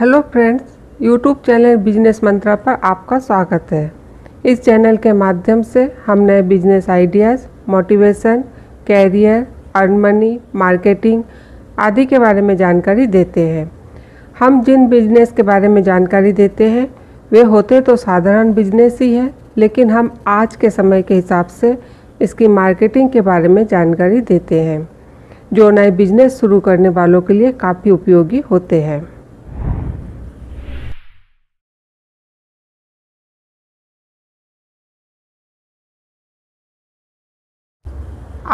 Hello friends, YouTube channel business मंत्रा पर आपका स्वागत है। इस चैनल के माध्यम से हम नए business ideas, motivation, career, earn money, marketing आदि के बारे में जानकारी देते हैं। हम जिन बिजनेस के बारे में जानकारी देते हैं वे होते तो साधारण बिजनेस ही हैं, लेकिन हम आज के समय के हिसाब से इसकी मार्केटिंग के बारे में जानकारी देते हैं, जो नए बिजनेस शुरू करने वालों के लिए काफ़ी उपयोगी होते हैं।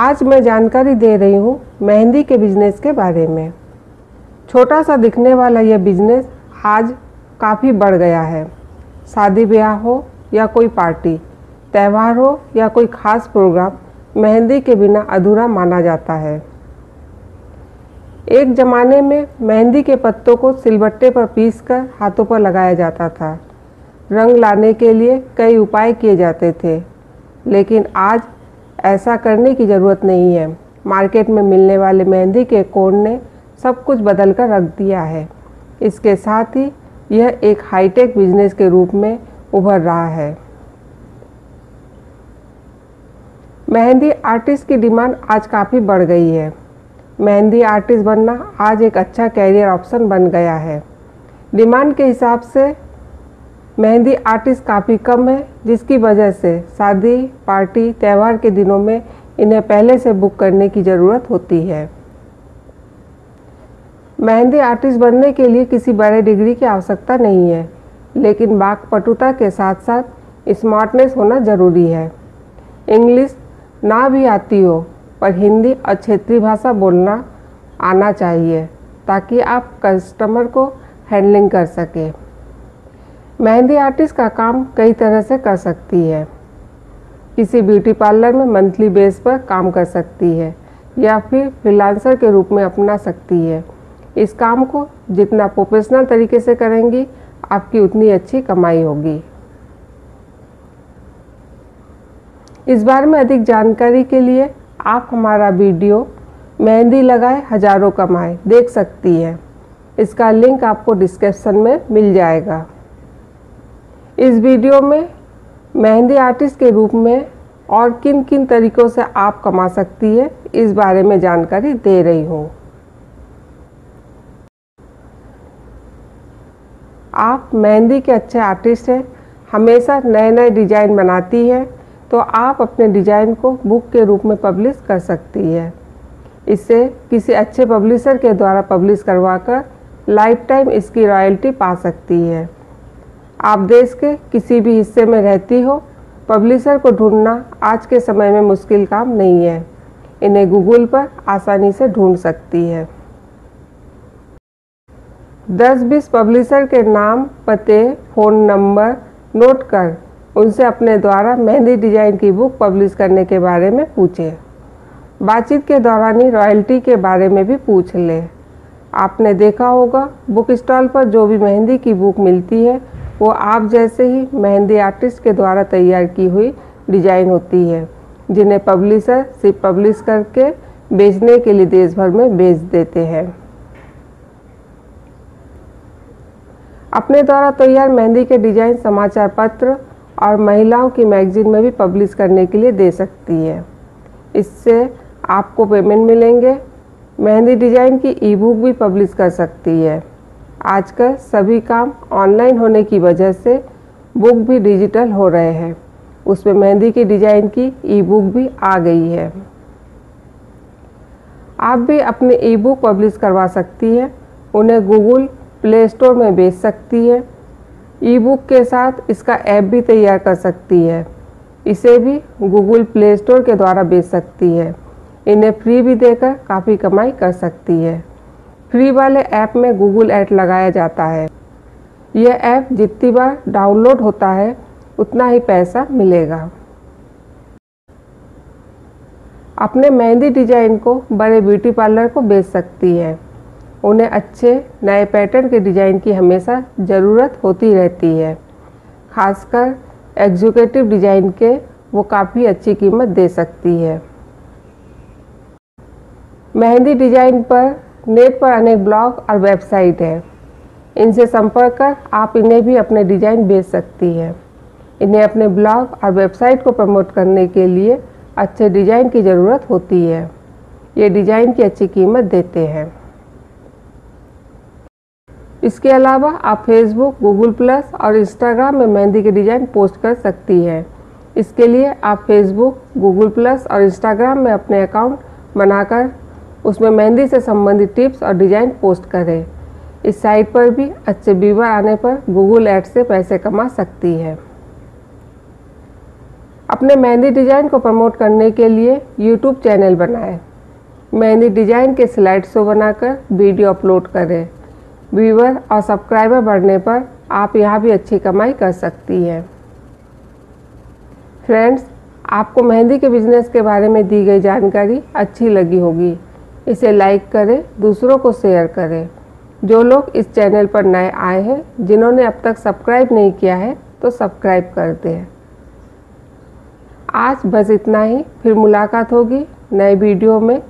आज मैं जानकारी दे रही हूँ मेहंदी के बिज़नेस के बारे में। छोटा सा दिखने वाला यह बिज़नेस आज काफ़ी बढ़ गया है। शादी ब्याह हो या कोई पार्टी, त्यौहार हो या कोई ख़ास प्रोग्राम, मेहंदी के बिना अधूरा माना जाता है। एक ज़माने में मेहंदी के पत्तों को सिलबट्टे पर पीसकर हाथों पर लगाया जाता था। रंग लाने के लिए कई उपाय किए जाते थे, लेकिन आज ऐसा करने की ज़रूरत नहीं है। मार्केट में मिलने वाले मेहंदी के कोण ने सब कुछ बदल कर रख दिया है। इसके साथ ही यह एक हाईटेक बिजनेस के रूप में उभर रहा है। मेहंदी आर्टिस्ट की डिमांड आज काफ़ी बढ़ गई है। मेहंदी आर्टिस्ट बनना आज एक अच्छा कैरियर ऑप्शन बन गया है। डिमांड के हिसाब से मेहंदी आर्टिस्ट काफ़ी कम है, जिसकी वजह से शादी, पार्टी, त्यौहार के दिनों में इन्हें पहले से बुक करने की ज़रूरत होती है। मेहंदी आर्टिस्ट बनने के लिए किसी बड़े डिग्री की आवश्यकता नहीं है, लेकिन वाकपटुता के साथ साथ स्मार्टनेस होना ज़रूरी है। इंग्लिश ना भी आती हो पर हिंदी और क्षेत्रीय भाषा बोलना आना चाहिए, ताकि आप कस्टमर को हैंडलिंग कर सकें। मेहंदी आर्टिस्ट का काम कई तरह से कर सकती है। किसी ब्यूटी पार्लर में मंथली बेस पर काम कर सकती है या फिर फ्रीलांसर के रूप में अपना सकती है। इस काम को जितना प्रोफेशनल तरीके से करेंगी, आपकी उतनी अच्छी कमाई होगी। इस बारे में अधिक जानकारी के लिए आप हमारा वीडियो मेहंदी लगाए हजारों कमाए देख सकती है। इसका लिंक आपको डिस्क्रिप्शन में मिल जाएगा। इस वीडियो में मेहंदी आर्टिस्ट के रूप में और किन किन तरीक़ों से आप कमा सकती है, इस बारे में जानकारी दे रही हूँ। आप मेहंदी के अच्छे आर्टिस्ट हैं, हमेशा नए नए डिज़ाइन बनाती हैं, तो आप अपने डिज़ाइन को बुक के रूप में पब्लिश कर सकती है। इसे किसी अच्छे पब्लिशर के द्वारा पब्लिश करवाकर लाइफ टाइम इसकी रॉयल्टी पा सकती है। आप देश के किसी भी हिस्से में रहती हो, पब्लिशर को ढूंढना आज के समय में मुश्किल काम नहीं है। इन्हें गूगल पर आसानी से ढूंढ सकती है। 10-20 पब्लिशर के नाम, पते, फ़ोन नंबर नोट कर उनसे अपने द्वारा मेहंदी डिज़ाइन की बुक पब्लिश करने के बारे में पूछें। बातचीत के दौरान ही रॉयल्टी के बारे में भी पूछ लें। आपने देखा होगा बुक स्टॉल पर जो भी मेहंदी की बुक मिलती है वो आप जैसे ही मेहंदी आर्टिस्ट के द्वारा तैयार की हुई डिज़ाइन होती है, जिन्हें पब्लिशर सिर्फ पब्लिश करके बेचने के लिए देश भर में बेच देते हैं। अपने द्वारा तैयार मेहंदी के डिज़ाइन समाचार पत्र और महिलाओं की मैगजीन में भी पब्लिश करने के लिए दे सकती है। इससे आपको पेमेंट मिलेंगे। मेहंदी डिज़ाइन की ई बुक भी पब्लिश कर सकती है। आजकल सभी काम ऑनलाइन होने की वजह से बुक भी डिजिटल हो रहे हैं। उसमें मेहंदी के डिज़ाइन की ई बुक भी आ गई है। आप भी अपनी ई बुक पब्लिश करवा सकती है, उन्हें गूगल प्ले स्टोर में बेच सकती है। ई बुक के साथ इसका ऐप भी तैयार कर सकती है। इसे भी गूगल प्ले स्टोर के द्वारा बेच सकती है। इन्हें फ्री भी देकर काफ़ी कमाई कर सकती है। फ्री वाले ऐप में गूगल ऐड लगाया जाता है। यह ऐप जितनी बार डाउनलोड होता है उतना ही पैसा मिलेगा। अपने मेहंदी डिज़ाइन को बड़े ब्यूटी पार्लर को बेच सकती है। उन्हें अच्छे नए पैटर्न के डिज़ाइन की हमेशा ज़रूरत होती रहती है। खासकर एग्जीक्यूटिव डिज़ाइन के वो काफ़ी अच्छी कीमत दे सकती है। मेहंदी डिज़ाइन पर नेट पर अनेक ब्लॉग और वेबसाइट है। इनसे संपर्क कर आप इन्हें भी अपने डिज़ाइन बेच सकती हैं। इन्हें अपने ब्लॉग और वेबसाइट को प्रमोट करने के लिए अच्छे डिज़ाइन की ज़रूरत होती है। ये डिज़ाइन की अच्छी कीमत देते हैं। इसके अलावा आप फेसबुक, गूगल प्लस और इंस्टाग्राम में मेहंदी के डिज़ाइन पोस्ट कर सकती हैं। इसके लिए आप फेसबुक, गूगल प्लस और इंस्टाग्राम में अपने अकाउंट बनाकर उसमें मेहंदी से संबंधित टिप्स और डिज़ाइन पोस्ट करें। इस साइट पर भी अच्छे व्यूवर आने पर गूगल एड्स से पैसे कमा सकती है। अपने मेहंदी डिज़ाइन को प्रमोट करने के लिए YouTube चैनल बनाएं। मेहंदी डिज़ाइन के स्लाइड शो बनाकर वीडियो अपलोड करें। व्यूवर और सब्सक्राइबर बढ़ने पर आप यहाँ भी अच्छी कमाई कर सकती हैं। फ्रेंड्स, आपको मेहंदी के बिजनेस के बारे में दी गई जानकारी अच्छी लगी होगी। इसे लाइक करें, दूसरों को शेयर करें। जो लोग इस चैनल पर नए आए हैं, जिन्होंने अब तक सब्सक्राइब नहीं किया है, तो सब्सक्राइब कर दें। आज बस इतना ही। फिर मुलाकात होगी नए वीडियो में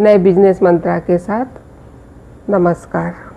नए बिजनेस मंत्रा के साथ। नमस्कार।